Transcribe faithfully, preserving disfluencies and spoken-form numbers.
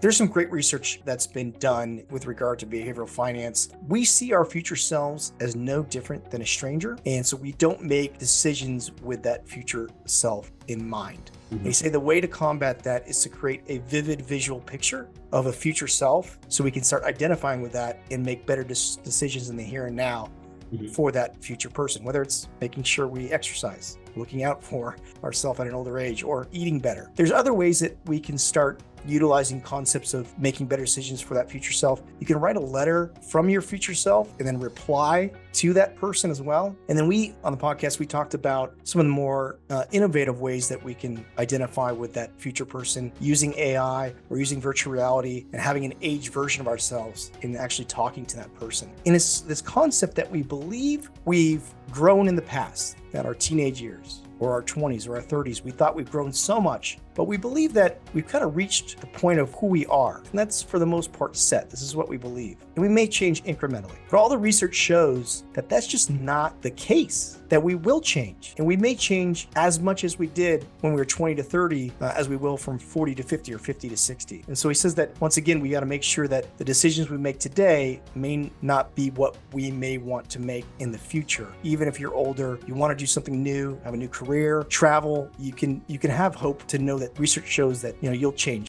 There's some great research that's been done with regard to behavioral finance. We see our future selves as no different than a stranger. And so we don't make decisions with that future self in mind. Mm-hmm. They say the way to combat that is to create a vivid visual picture of a future self so we can start identifying with that and make better decisions in the here and now. Mm-hmm. For that future person, whether it's making sure we exercise, looking out for ourselves at an older age, or eating better. There's other ways that we can start utilizing concepts of making better decisions for that future self. You can write a letter from your future self and then reply to that person as well. And then we, on the podcast, we talked about some of the more uh, innovative ways that we can identify with that future person using A I or using virtual reality and having an aged version of ourselves and actually talking to that person. And it's this concept that we believe we've grown in the past, that our teenage years, or our twenties or our thirties, we thought we've grown so much, but we believe that we've kind of reached the point of who we are. And that's for the most part set. This is what we believe. And we may change incrementally, but all the research shows that that's just not the case, that we will change. And we may change as much as we did when we were twenty to thirty, uh, as we will from forty to fifty or fifty to sixty. And so he says that, once again, we got to make sure that the decisions we make today may not be what we may want to make in the future. Even if you're older, you want to do something new, have a new career, travel, you can you can have hope to know that research shows that, you know, you'll change.